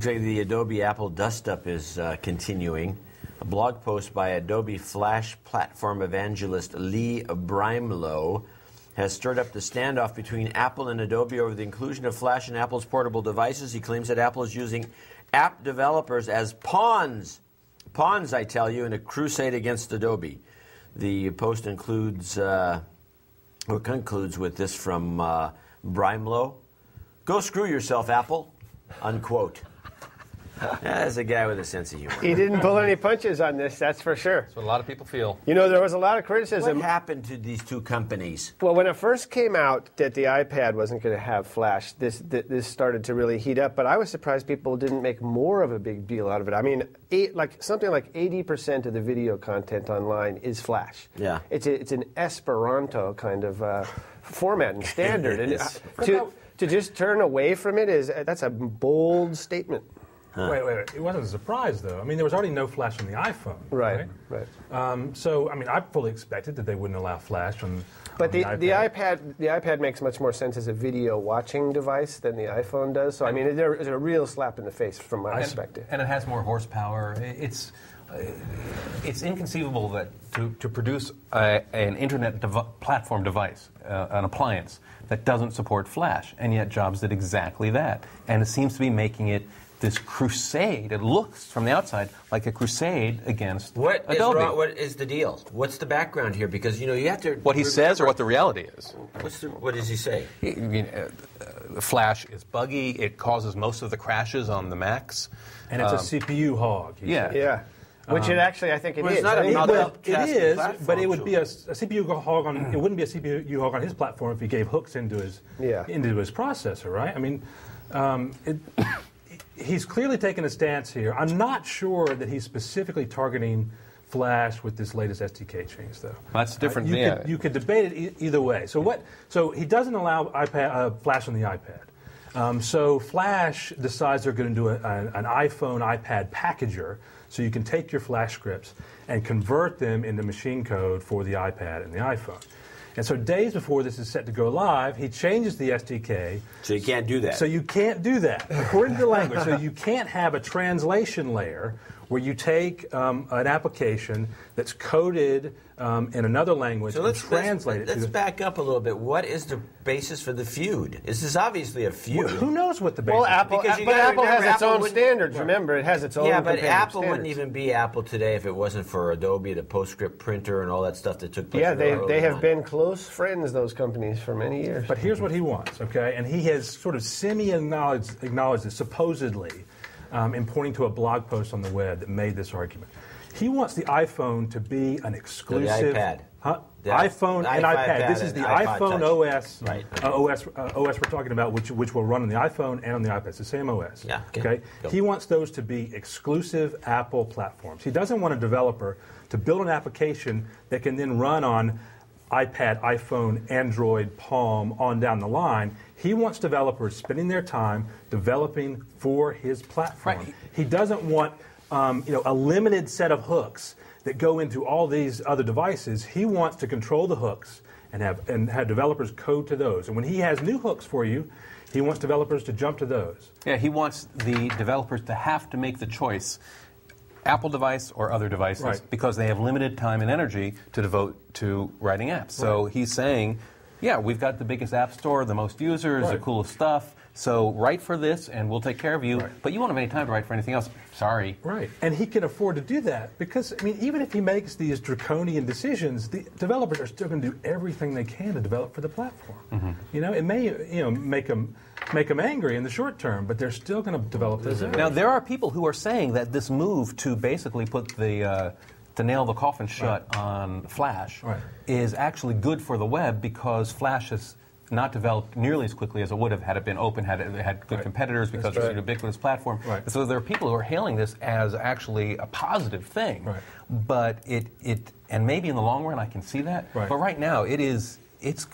The Adobe Apple dust-up is continuing. A blog post by Adobe Flash platform evangelist Lee Brimelow has stirred up the standoff between Apple and Adobe over the inclusion of Flash in Apple's portable devices. He claims that Apple is using app developers as pawns. Pawns, I tell you, in a crusade against Adobe. The post includes, or concludes with this from Brimelow. "Go screw yourself, Apple," unquote. That's a guy with a sense of humor. He didn't pull any punches on this, that's for sure. That's what a lot of people feel. You know, there was a lot of criticism. What happened to these two companies? Well, when it first came out that the iPad wasn't going to have Flash, this started to really heat up. But I was surprised people didn't make more of a big deal out of it. I mean, something like 80% of the video content online is Flash. Yeah. It's an Esperanto kind of format and standard. And to just turn away from it, that's a bold statement. Huh. Wait. It wasn't a surprise, though. I mean, there was already no Flash on the iPhone. Right. So, I mean, I fully expected that they wouldn't allow Flash on. But the iPad makes much more sense as a video watching device than the iPhone does. So, I mean, it's a real slap in the face from my perspective. And it has more horsepower. It's inconceivable that to produce an internet platform device, an appliance that doesn't support Flash, and yet Jobs did exactly that, and it seems to be making it. This crusade, it looks from the outside like a crusade against Adobe. What is the deal? What's the background here? Because, you know, you have to... What he says or what the reality is? What does he say? Flash is buggy, it causes most of the crashes on the Macs. And it's a CPU hog. Yeah. Which it actually, I think it is. It is, but it would be a CPU hog on. It wouldn't be a CPU hog on his platform if he gave hooks into his processor, right? I mean, he's clearly taken a stance here. I'm not sure that he's specifically targeting Flash with this latest SDK change, though. That's different. You could debate it either way. So he doesn't allow Flash on the iPad. So Flash decides they're going to do an iPhone iPad packager, so you can take your Flash scripts and convert them into machine code for the iPad and the iPhone. And so days before this is set to go live, he changes the SDK. So you can't do that. So you can't do that, according to the language. So you can't have a translation layer where you take an application that's coded in another language and translate it. Let's back up a little bit. What is the basis for the feud? This is obviously a feud. Well, who knows what the basis is? Apple has its own standards. Remember, it has its own standards. Yeah, but Apple wouldn't even be Apple today if it wasn't for Adobe, the PostScript printer, and all that stuff that took place. Yeah, they have been close friends, those companies, for many years. But here's what he wants, okay? And he has sort of semi-acknowledged this, supposedly, and pointing to a blog post on the web that made this argument. He wants the iPhone to be an exclusive... The iPad. Huh? The iPhone and iPad. This is the iPhone OS, right. OS we're talking about, which will run on the iPhone and on the iPad. It's the same OS. Yeah. Okay. He wants those to be exclusive Apple platforms. He doesn't want a developer to build an application that can then run on iPad, iPhone, Android, Palm, on down the line. He wants developers spending their time developing for his platform. Right. He doesn't want a limited set of hooks that go into all these other devices. He wants to control the hooks and have developers code to those. And when he has new hooks for you, he wants developers to jump to those. Yeah, he wants the developers to have to make the choice. Apple device or other devices, because they have limited time and energy to devote to writing apps. So he's saying, yeah, we've got the biggest app store, the most users, the coolest stuff, so write for this and we'll take care of you, but you won't have any time to write for anything else. Sorry. Right, and he can afford to do that because, I mean, even if he makes these draconian decisions, the developers are still going to do everything they can to develop for the platform. Mm-hmm. You know, it may make them angry in the short term, but they're still going to develop this. Now, there are people who are saying that this move to basically put the to nail the coffin shut on Flash is actually good for the web because Flash is not developed nearly as quickly as it would have had it been open, had it had good competitors because it's a ubiquitous platform. Right. So there are people who are hailing this as actually a positive thing. Right. But and maybe in the long run I can see that. Right. But right now it's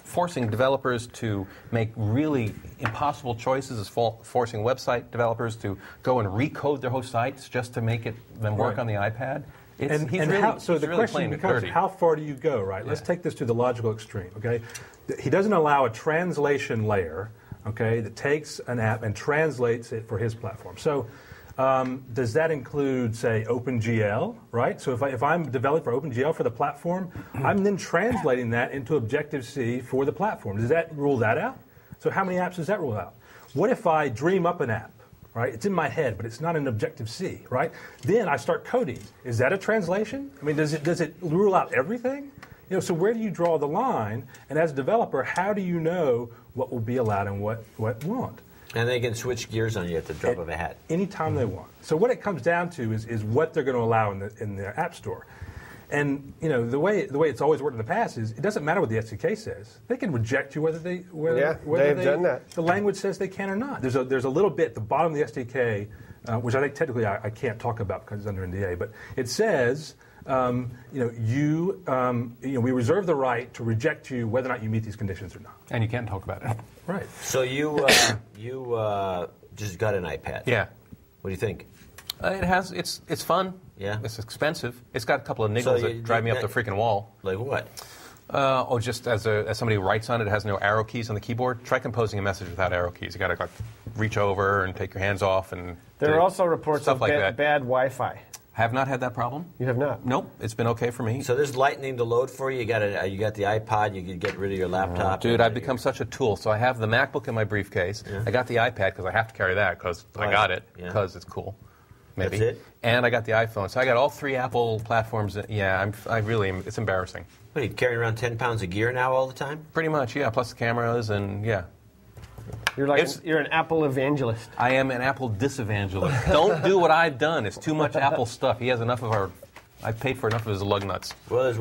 forcing developers to make really impossible choices. It's forcing website developers to go and recode their whole sites just to make them work on the iPad. So the question becomes, how far do you go, right? Yeah. Let's take this to the logical extreme, okay? He doesn't allow a translation layer, okay, that takes an app and translates it for his platform. So Does that include, say, OpenGL, right? So if I'm developing for OpenGL for the platform, I'm then translating that into Objective-C for the platform. Does that rule that out? So how many apps does that rule out? What if I dream up an app, right? It's in my head, but it's not in Objective-C, right? Then I start coding. Is that a translation? I mean, does it rule out everything? You know, so where do you draw the line? And as a developer, how do you know what will be allowed and what won't? And they can switch gears on you at the drop of a hat. Anytime they want. So what it comes down to is what they're going to allow in the App Store. And you know, the way it's always worked in the past is it doesn't matter what the SDK says. They can reject you whether the language says they can or not. There's a little bit at the bottom of the SDK, which I think technically I can't talk about because it's under NDA, but it says we reserve the right to reject you whether or not you meet these conditions or not. And you can't talk about it. Right. So you just got an iPad. Yeah. What do you think? It's fun. Yeah. It's expensive. It's got a couple of niggles that drive me up the freaking wall. Like what? Oh, just as somebody who writes on it, has no arrow keys on the keyboard. Try composing a message without arrow keys. You got to like reach over and take your hands off and. There are also reports of bad Wi-Fi. Have not had that problem. You have not? Nope. It's been okay for me. So there's lightning to load for you. You got the iPod. You can get rid of your laptop. Dude, I've become such a tool. So I have the MacBook in my briefcase. Yeah. I got the iPad because I have to carry that because I got it because it's cool. Maybe. That's it? And I got the iPhone. So I got all three Apple platforms. Yeah, it's embarrassing. What, are you carrying around 10 pounds of gear now all the time? Pretty much, yeah, plus the cameras and, yeah. You're an Apple evangelist. I am an Apple disevangelist. Don't do what I've done. It's too much Apple stuff. I've paid for enough of his lug nuts. Well,